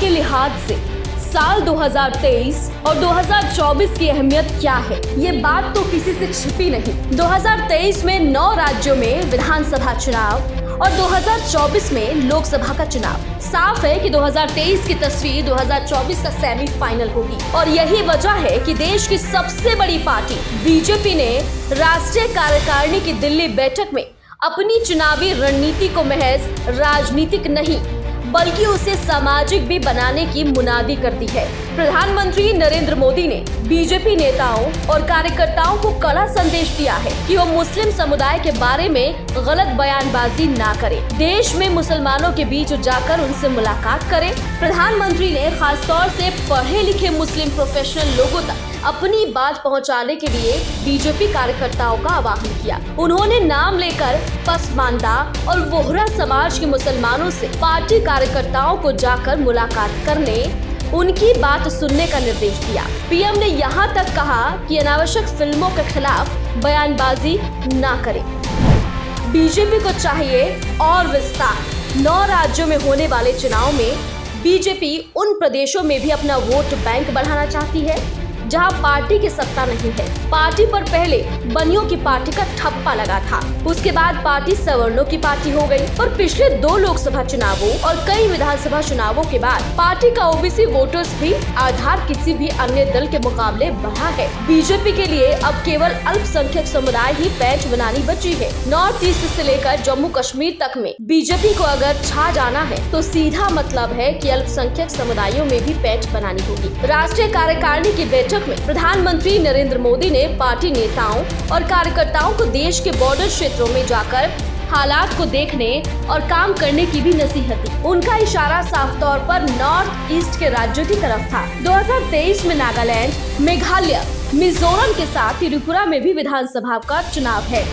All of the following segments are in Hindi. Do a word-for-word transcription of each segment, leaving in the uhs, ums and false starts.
के लिहाज से साल दो हज़ार तेईस और दो हज़ार चौबीस की अहमियत क्या है, ये बात तो किसी से छिपी नहीं। दो हज़ार तेईस में नौ राज्यों में विधानसभा चुनाव और दो हज़ार चौबीस में लोकसभा का चुनाव। साफ है कि दो हज़ार तेईस की तस्वीर दो हज़ार चौबीस का सेमीफाइनल होगी और यही वजह है कि देश की सबसे बड़ी पार्टी बीजेपी ने राष्ट्रीय कार्यकारिणी की दिल्ली बैठक में अपनी चुनावी रणनीति को महज राजनीतिक नहीं बल्कि उसे सामाजिक भी बनाने की मुनादी करती है। प्रधानमंत्री नरेंद्र मोदी ने बीजेपी नेताओं और कार्यकर्ताओं को कड़ा संदेश दिया है कि वो मुस्लिम समुदाय के बारे में गलत बयानबाजी ना करें, देश में मुसलमानों के बीच जाकर उनसे मुलाकात करें। प्रधानमंत्री ने खासतौर से पढ़े लिखे मुस्लिम प्रोफेशनल लोगों तक अपनी बात पहुंचाने के लिए बीजेपी कार्यकर्ताओं का आह्वान किया। उन्होंने नाम लेकर पसमानदा और वोहरा समाज के मुसलमानों से पार्टी कार्यकर्ताओं को जाकर मुलाकात करने, उनकी बात सुनने का निर्देश दिया। पीएम ने यहाँ तक कहा कि अनावश्यक फिल्मों के खिलाफ बयानबाजी ना करें। बीजेपी को चाहिए और विस्तार। नौ राज्यों में होने वाले चुनाव में बीजेपी उन प्रदेशों में भी अपना वोट बैंक बढ़ाना चाहती है जहां पार्टी की सत्ता नहीं है। पार्टी पर पहले बनियों की पार्टी का ठप्पा लगा था, उसके बाद पार्टी सवर्णों की पार्टी हो गई और पिछले दो लोकसभा चुनावों और कई विधानसभा चुनावों के बाद पार्टी का ओबीसी वोटर्स भी आधार किसी भी अन्य दल के मुकाबले बढ़ा है। बीजेपी के लिए अब केवल अल्पसंख्यक समुदाय ही पैंच बनानी बची है। नॉर्थ ईस्ट से लेकर जम्मू कश्मीर तक में बीजेपी को अगर छा जाना है तो सीधा मतलब है कि अल्पसंख्यक समुदायों में भी पैंच बनानी होगी। राष्ट्रीय कार्यकारिणी की बैठक में प्रधानमंत्री नरेंद्र मोदी ने पार्टी नेताओं और कार्यकर्ताओं को देश के बॉर्डर क्षेत्रों में जाकर हालात को देखने और काम करने की भी नसीहत दी। उनका इशारा साफ तौर पर नॉर्थ ईस्ट के राज्यों की तरफ था। दो हज़ार तेईस में नागालैंड, मेघालय, मिजोरम के साथ त्रिपुरा में भी विधानसभा का चुनाव है।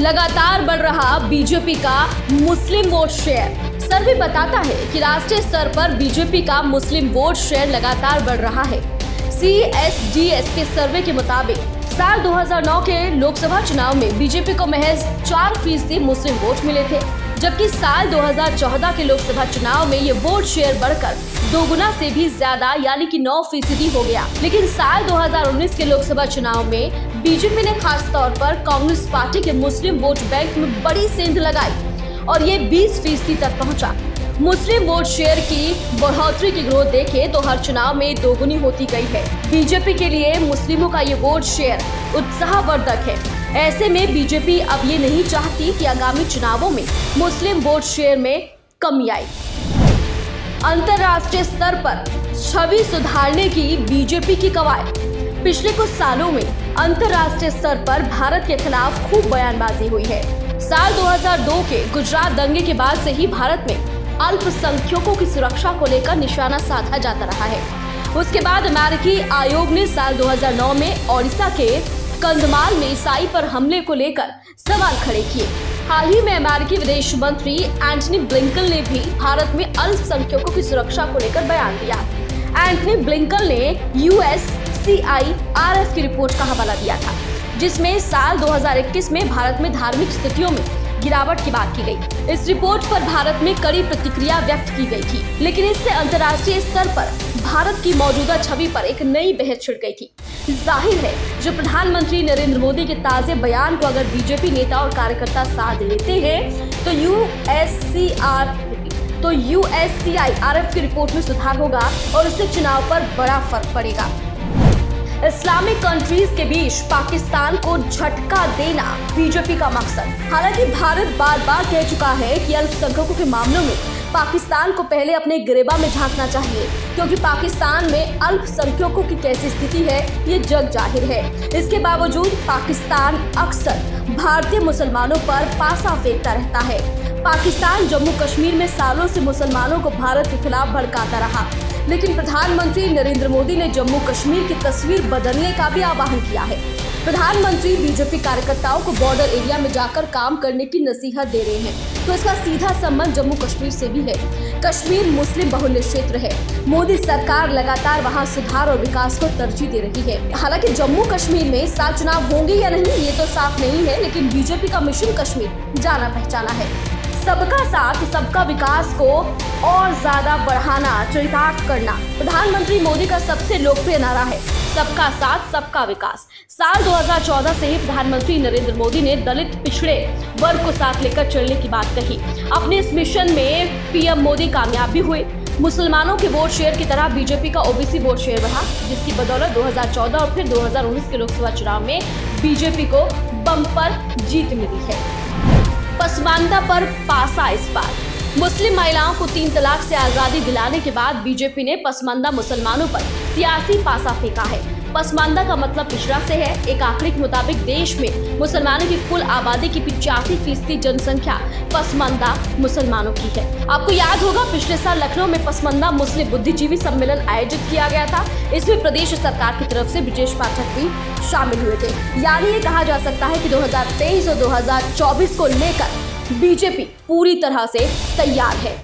लगातार बढ़ रहा बीजेपी का मुस्लिम वोट शेयर। सर्वे बताता है कि राष्ट्रीय स्तर पर बीजेपी का मुस्लिम वोट शेयर लगातार बढ़ रहा है। सी एस डी एस के सर्वे के मुताबिक साल दो हज़ार नौ के लोकसभा चुनाव में बीजेपी को महज चार फीसदी मुस्लिम वोट मिले थे, जबकि साल दो हज़ार चौदह के लोकसभा चुनाव में ये वोट शेयर बढ़कर दोगुना से भी ज्यादा यानी कि नौ फीसदी हो गया। लेकिन साल दो हज़ार उन्नीस के लोकसभा चुनाव में बीजेपी ने खास तौर पर कांग्रेस पार्टी के मुस्लिम वोट बैंक में बड़ी सेंध लगाई और ये बीस फीसदी तक पहुँचा। मुस्लिम वोट शेयर की बढ़ोतरी की ग्रोथ देखें तो हर चुनाव में दोगुनी होती गई है। बीजेपी के लिए मुस्लिमों का ये वोट शेयर उत्साहवर्धक है। ऐसे में बीजेपी अब ये नहीं चाहती कि आगामी चुनावों में मुस्लिम वोट शेयर में कमी आए। अंतर्राष्ट्रीय स्तर पर छवि सुधारने की बीजेपी की कवायद। पिछले कुछ सालों में अंतर्राष्ट्रीय स्तर पर भारत के खिलाफ खूब बयानबाजी हुई है। साल दो हज़ार दो के गुजरात दंगे के बाद से ही भारत में अल्पसंख्यकों की सुरक्षा को लेकर निशाना साधा जाता रहा है। उसके बाद अमेरिकी आयोग ने साल दो हज़ार नौ में ओडिशा के कंधमाल में ईसाई पर हमले को लेकर सवाल खड़े किए। हाल ही में अमेरिकी विदेश मंत्री एंटनी ब्लिंकन ने भी भारत में अल्पसंख्यकों की सुरक्षा को लेकर बयान दिया। एंटनी ब्लिंकन ने U S C I R F की रिपोर्ट का हवाला दिया था, जिसमें साल दो हज़ार इक्कीस में भारत में धार्मिक स्थितियों में गिरावट की बात की गई। इस रिपोर्ट पर भारत में कड़ी प्रतिक्रिया व्यक्त की गई थी, लेकिन इससे अंतर्राष्ट्रीय स्तर पर भारत की मौजूदा छवि पर एक नई बहस छिड़ गई थी। जाहिर है जो प्रधानमंत्री नरेंद्र मोदी के ताज़े बयान को अगर बीजेपी नेता और कार्यकर्ता साथ लेते हैं तो यू एस सी आर तो U S C I R F की रिपोर्ट में सुधार होगा और इससे चुनाव पर बड़ा फर्क पड़ेगा। इस्लामिक कंट्रीज के बीच पाकिस्तान को झटका देना बीजेपी का मकसद। हालांकि भारत बार बार कह चुका है कि अल्पसंख्यकों के मामलों में पाकिस्तान को पहले अपने गिरेबा में झांकना चाहिए, क्योंकि पाकिस्तान में अल्पसंख्यकों की कैसी स्थिति है ये जग जाहिर है। इसके बावजूद पाकिस्तान अक्सर भारतीय मुसलमानों पर पासा फेंकता रहता है। पाकिस्तान जम्मू कश्मीर में सालों से मुसलमानों को भारत के खिलाफ भड़काता रहा, लेकिन प्रधानमंत्री नरेंद्र मोदी ने जम्मू कश्मीर की तस्वीर बदलने का भी आह्वान किया है। प्रधानमंत्री बीजेपी कार्यकर्ताओं को बॉर्डर एरिया में जाकर काम करने की नसीहत दे रहे हैं, तो इसका सीधा संबंध जम्मू कश्मीर से भी है। कश्मीर मुस्लिम बहुल्य क्षेत्र है। मोदी सरकार लगातार वहां सुधार और विकास को तरजीह दे रही है। हालांकि जम्मू कश्मीर में साफ चुनाव होंगे या नहीं ये तो साफ नहीं है, लेकिन बीजेपी का मिशन कश्मीर जाना पहचाना है। सबका साथ सबका विकास को और ज्यादा बढ़ाना, चरितार्थ करना प्रधानमंत्री मोदी का सबसे लोकप्रिय नारा है। सबका साथ सबका विकास। साल दो हज़ार चौदह से ही प्रधानमंत्री नरेंद्र मोदी ने दलित पिछड़े वर्ग को साथ लेकर चलने की बात कही। अपने इस मिशन में पीएम मोदी कामयाब भी हुए। मुसलमानों के वोट शेयर की तरह बीजेपी का ओबीसी वोट शेयर बढ़ा, जिसकी बदौलत दो हज़ार चौदह और फिर दो हज़ार उन्नीस के लोकसभा चुनाव में बीजेपी को बम्पर जीत मिली है। पसमानदा पर पासा इस बार। मुस्लिम महिलाओं को तीन तलाक से आजादी दिलाने के बाद बीजेपी ने पसमानदा मुसलमानों पर सियासी पासा फेंका है। पसमानदा का मतलब पिछड़ा से है। एक आंकड़े के मुताबिक देश में मुसलमानों की कुल आबादी की पिचासी फीसदी जनसंख्या पसमानदा मुसलमानों की है। आपको याद होगा पिछले साल लखनऊ में पसमानदा मुस्लिम बुद्धिजीवी सम्मेलन आयोजित किया गया था। इसमें प्रदेश सरकार की तरफ से बृजेश पाठक भी शामिल हुए थे। यानी ये कहा जा सकता है कि दो हजार तेईस और दो हजार चौबीस को लेकर बीजेपी पूरी तरह से तैयार है।